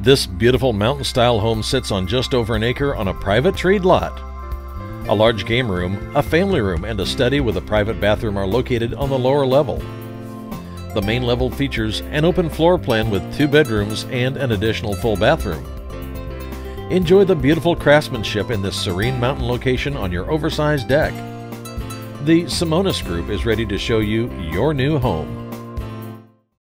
This beautiful mountain-style home sits on just over an acre on a private trade lot. A large game room, a family room, and a study with a private bathroom are located on the lower level. The main level features an open floor plan with 2 bedrooms and an additional full bathroom. Enjoy the beautiful craftsmanship in this serene mountain location on your oversized deck. The Simonis Group is ready to show you your new home.